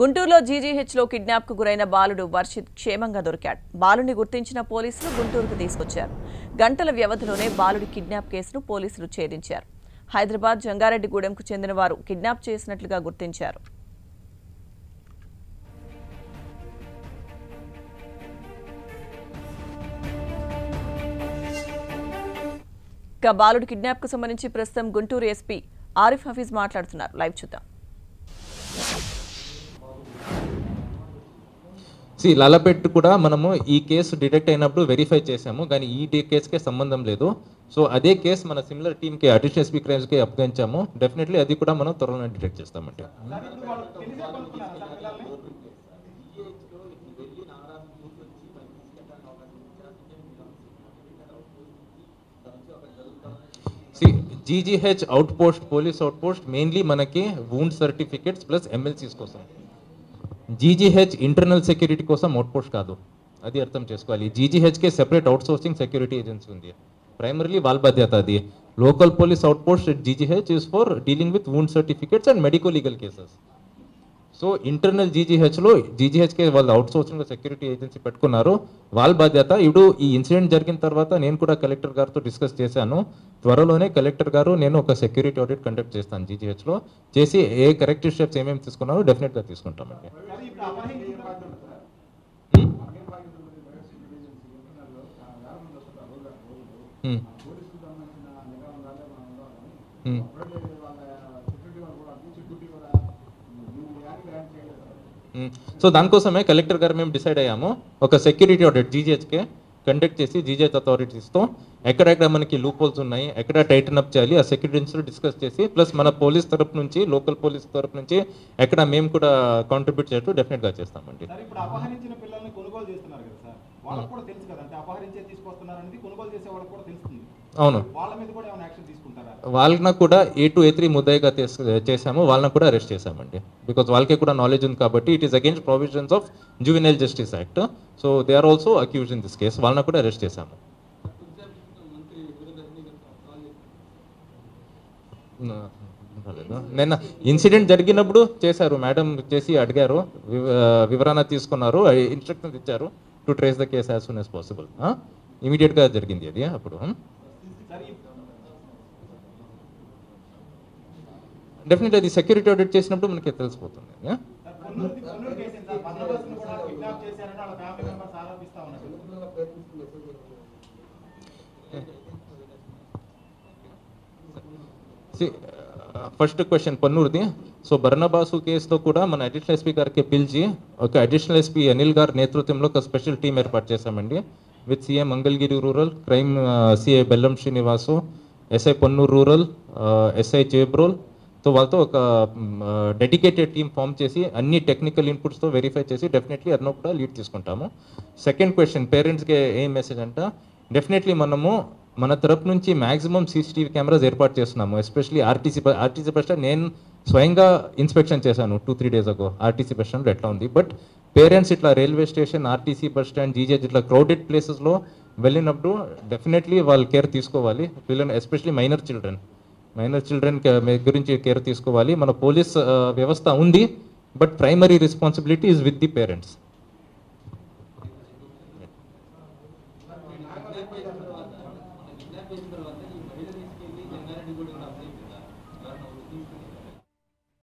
గుంటూరులో జిజీహెచ్ లో కిడ్నాప్ కు గురైన బాలుడు వర్షిత్ క్షేమంగా దొరికాడు. బాలుడిని గుర్తించిన పోలీసులు గుంటూరుకు తీసుకొచ్చారు. గంటల వ్యవధిలోనే బాలుడి కిడ్నాప్ కేసును పోలీసులు ఛేదించారు. హైదరాబాద్ జంగారెడ్డి గూడెంకు చెందిన వారు కిడ్నాప్ చేసినట్లుగా గుర్తించారు. బాలుడి కిడ్నాప్ కు సంబంధించి ప్రస్తుతం గుంటూరు ఎస్పీ ఆరీఫ్ హఫీజ్ మాట్లాడుతున్నారు. లైవ్ చూద్దాం. లలపెట్టు కూడా మనము ఈ కేసు డిటెక్ట్ అయినప్పుడు వెరిఫై చేసాము, కానీ ఈ కేసుకే సంబంధం లేదు. సో అదే కేసు మన సిమిలర్ టీమ్కి, అడిషనల్ ఎస్పీ క్రైమ్స్కి అప్పగించాము. డెఫినెట్లీ అది కూడా మనం త్వరలో డిటెక్ట్ చేస్తామంటే. GGH out post, police out post mainly మనకి వూండ్ సర్టిఫికెట్స్ ప్లస్ ఎమ్మెల్సీస్ కోసం. జీజీహెచ్ ఇంటర్నల్ సెక్యూరిటీ కోసం అవుట్ పోస్ట్ కాదు, అది అర్థం చేసుకోవాలి. జీజీహెచ్కే సెపరేట్ అవుట్సోర్సింగ్ సెక్యూరిటీ ఏజెన్సీ ఉంది. ప్రైమరీలీ వాళ్ళ బాధ్యత అది. Local police out post GGH is for dealing with wound certificates and medico legal cases. So internal జీజీహెచ్లో జీజీహెచ్కే వాళ్ళు అవుట్సోర్సింగ్ సెక్యూరిటీ ఏజెన్సీ పెట్టుకున్నారు, వాళ్ళ బాధ్యత. ఇప్పుడు ఈ ఇన్సిడెంట్ జరిగిన తర్వాత నేను కూడా కలెక్టర్ గారితో డిస్కస్ చేశాను. త్వరలోనే కలెక్టర్ గారు నేను ఒక సెక్యూరిటీ ఆడిట్ కండక్ట్ చేస్తాను జీజీహెచ్లో, చేసి ఏ కరెక్టివ్ స్టెప్స్ ఏమేమి తీసుకున్నారో డెఫినెట్గా తీసుకుంటామండి. సో దానికోసమే కలెక్టర్ గారు మేము డిసైడ్ అయ్యాము, ఒక సెక్యూరిటీ ఆడిట్ జీజీహెచ్కే కండక్ట్ చేసి జీజీహెచ్ అథారిటీస్తో ఎక్కడెక్కడ మనకి లూప్ హోల్స్ ఉన్నాయి, ఎక్కడ టైటన్ అప్ చేయాలి, ఆ సెక్యూరిటీస్లో డిస్కస్ చేసి ప్లస్ మన పోలీస్ తరపు నుంచి, లోకల్ పోలీస్ తరపు నుంచి ఎక్కడ మేము కూడా కాంట్రిబ్యూట్ చేయటం డెఫినెట్గా చేస్తామండి. అవును, వాళ్ళని కూడా A2, A3 ముద్దాయిగా చేసాము. వాళ్ళని కూడా అరెస్ట్ చేశామండి, బికాస్ వాళ్ళకి కూడా నాలెడ్జ్ ఉంది కాబట్టి. It is against provisions of juvenile justice act, so they are also accused in this case. వాళ్ళని కూడా అరెస్ట్ చేశాము. నిన్న ఇన్సిడెంట్ జరిగినప్పుడు చేశారు, మేడం చేసి అడిగారు, వివరణ తీసుకున్నారు, ఇన్స్ట్రక్షన్స్ ఇచ్చారు to trace the case as soon as possible. ఇమీడియట్గా జరిగింది అది. అప్పుడు డెఫినెట్ అది సెక్యూరిటీ ఆడిట్ చేసినప్పుడు మనకి తెలిసిపోతుంది. ఫస్ట్ క్వశ్చన్ పన్నూరుది. సో బర్నబాసు కేసులో కూడా మన అడిషనల్ ఎస్పీ గారికి పిలిచి ఒక అడిషనల్ ఎస్పీ అనిల్ గారి నేతృత్వంలో ఒక స్పెషల్ టీం ఏర్పాటు చేశామండి. With CA Mangalagiri rural, crime CA Bellam Srinivasu, SI Pannur rural, SI Jebrol. So వాళ్ళతో ఒక డెడికేటెడ్ టీం ఫామ్ చేసి అన్ని టెక్నికల్ ఇన్పుట్స్తో వెరిఫై చేసి డెఫినెట్లీ అదనో కూడా లీడ్ తీసుకుంటాము. సెకండ్ క్వశ్చన్ పేరెంట్స్కి ఏం మెసేజ్ అంటే, డెఫినెట్లీ మనము మన తరపు నుంచి మ్యాక్సిమం CCTV కెమెరాస్ ఏర్పాటు చేస్తున్నాము. ఎస్పెషలీ ఆర్టీసీ బస్ స్టాండ్ నేను స్వయంగా ఇన్స్పెక్షన్ చేశాను 2-3 days ago. ఆర్టీసీ బస్ స్టాండ్లో ఎట్లా ఉంది, బట్ పేరెంట్స్ ఇట్లా railway station, RTC bus stand, GGH ఇట్లా క్రౌడెడ్ ప్లేసెస్లో వెళ్ళినప్పుడు డెఫినెట్లీ వాళ్ళు కేర్ తీసుకోవాలి. పిల్లలు, ఎస్పెషలీ మైనర్ చిల్డ్రన్ గురించి కేర్ తీసుకోవాలి. మన పోలీస్ వ్యవస్థ ఉంది, but primary responsibility is with the parents.